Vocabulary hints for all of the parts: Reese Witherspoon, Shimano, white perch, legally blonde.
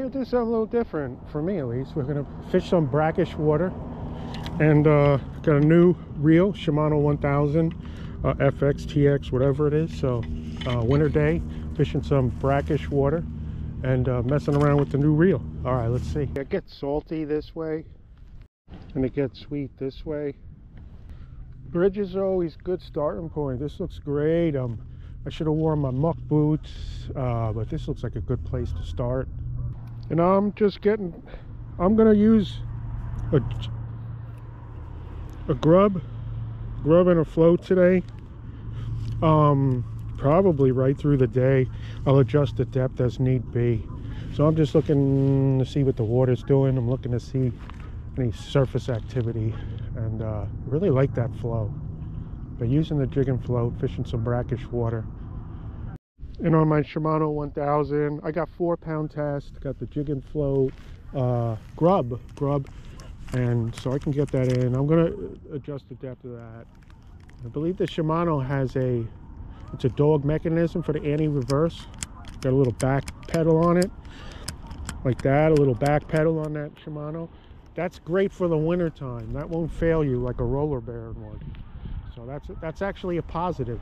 We'll do something a little different, for me at least. We're gonna fish some brackish water, and got a new reel, Shimano 1000 FX, TX, whatever it is. So winter day, fishing some brackish water and messing around with the new reel. All right, let's see. It gets salty this way and it gets sweet this way. Bridges are always good starting point. This looks great. I should have worn my muck boots, but this looks like a good place to start. And I'm gonna use a grub and a float today. Probably right through the day. I'll adjust the depth as need be. So I'm just looking to see what the water's doing. I'm looking to see any surface activity, and really like that flow. But using the jig and float, fishing some brackish water. And on my Shimano 1000, I got 4-pound test, got the jig and float, grub, and so I can get that in. I'm gonna adjust the depth of that. I believe the Shimano has it's a dog mechanism for the anti-reverse. Got a little back pedal on it, like that, a little back pedal on that Shimano. That's great for the winter time. That won't fail you like a roller bearing one. So that's actually a positive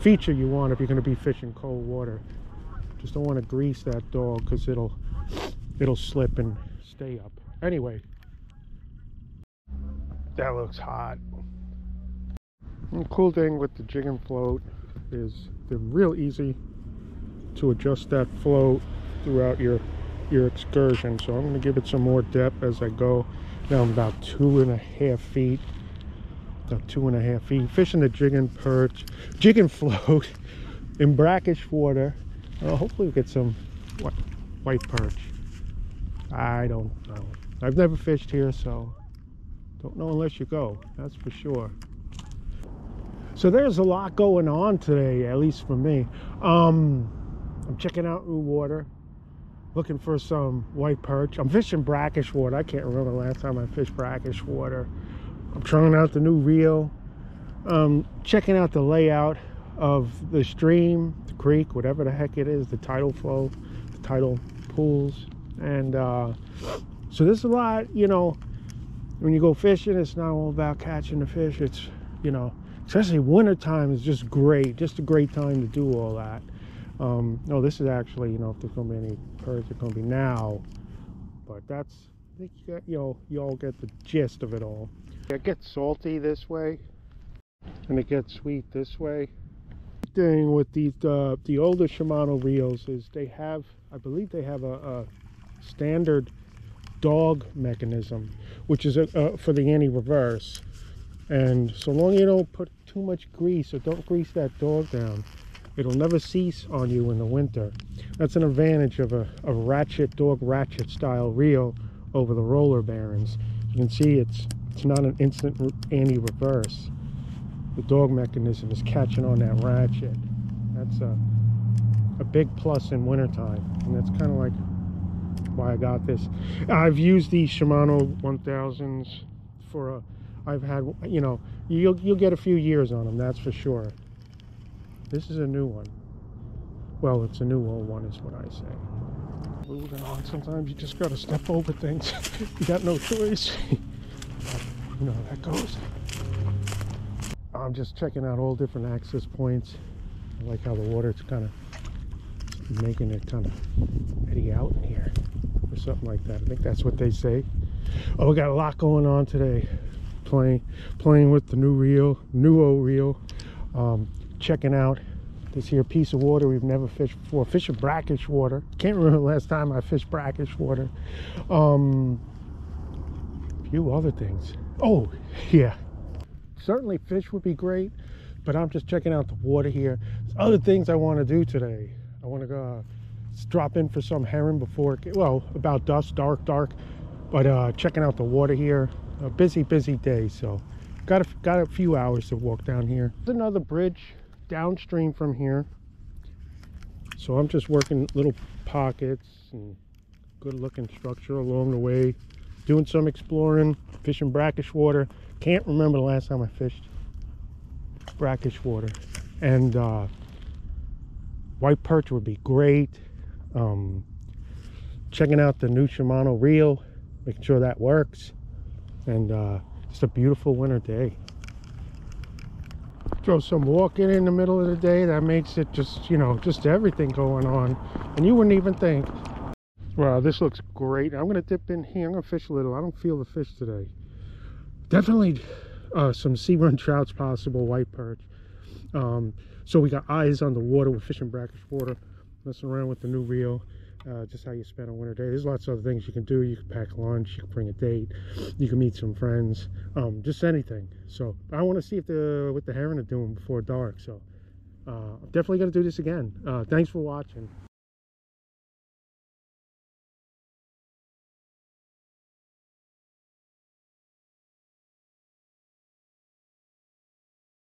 feature you want if you're going to be fishing cold water. Just don't want to grease that dog because it'll slip and stay up. Anyway, that looks hot. And the cool thing with the jig and float is they're real easy to adjust that float throughout your excursion. So I'm going to give it some more depth as I go. Now I'm about 2.5 feet. Up 2.5 feet, fishing the jig and float in brackish water. Hopefully we get some white perch. I don't know. I've never fished here, so don't know unless you go, that's for sure. So there's a lot going on today, at least for me. I'm checking out new water, looking for some white perch. I'm fishing brackish water. I can't remember the last time I fished brackish water. I'm trying out the new reel, checking out the layout of the stream, the creek, whatever the heck it is, the tidal flow, the tidal pools. And so there's a lot, you know, when you go fishing, it's not all about catching the fish. It's, you know, especially winter time is just great, just a great time to do all that. No, this is actually, you know, if there's going to be any perch, it's going to be now. But that's, I think, you know, you all get the gist of it all. It gets salty this way and it gets sweet this way. The thing with the older Shimano reels is they have, I believe they have a standard dog mechanism, which is for the anti-reverse. And so long you don't put too much grease or don't grease that dog down, it'll never cease on you in the winter. That's an advantage of a ratchet, dog ratchet style reel over the roller bearings. You can see it's not an instant anti-reverse. The dog mechanism is catching on that ratchet. That's a big plus in wintertime, and that's kind of like why I got this. I've used these Shimano 1000s for I've had, you know, you'll get a few years on them, that's for sure. This is a new one. Well, it's a new old one is what I say. Moving on, sometimes you just gotta step over things. You got no choice. You know how that goes. I'm just checking out all different access points. I like how the water's kind of making it kind of eddy out in here or something like that. I think that's what they say. Oh, we got a lot going on today. Playing with the new reel, new old reel. Checking out this here piece of water we've never fished before. Fishing brackish water. Can't remember the last time I fished brackish water. Few other things. Oh yeah, certainly fish would be great, but I'm just checking out the water here. There's other things I want to do today. I want to go drop in for some herring before well, about dusk, dark, but checking out the water here. A busy day, so got a few hours to walk down here. There's another bridge downstream from here, so I'm just working little pockets and good looking structure along the way. Doing some exploring, fishing brackish water. Can't remember the last time I fished brackish water. And white perch would be great. checking out the new Shimano reel, making sure that works, and just a beautiful winter day. Throw some walking in the middle of the day, that makes it just, you know, just everything going on, and you wouldn't even think. Wow, this looks great. I'm gonna dip in here, I'm gonna fish a little. I don't feel the fish today. Definitely some sea run trouts, possible white perch. So we got eyes on the water. We're fishing brackish water, messing around with the new reel. Just how you spend a winter day. There's lots of other things you can do. You can pack lunch, you can bring a date, you can meet some friends, just anything. So I want to see if what the heron are doing before dark. So I'm definitely going to do this again. Thanks for watching.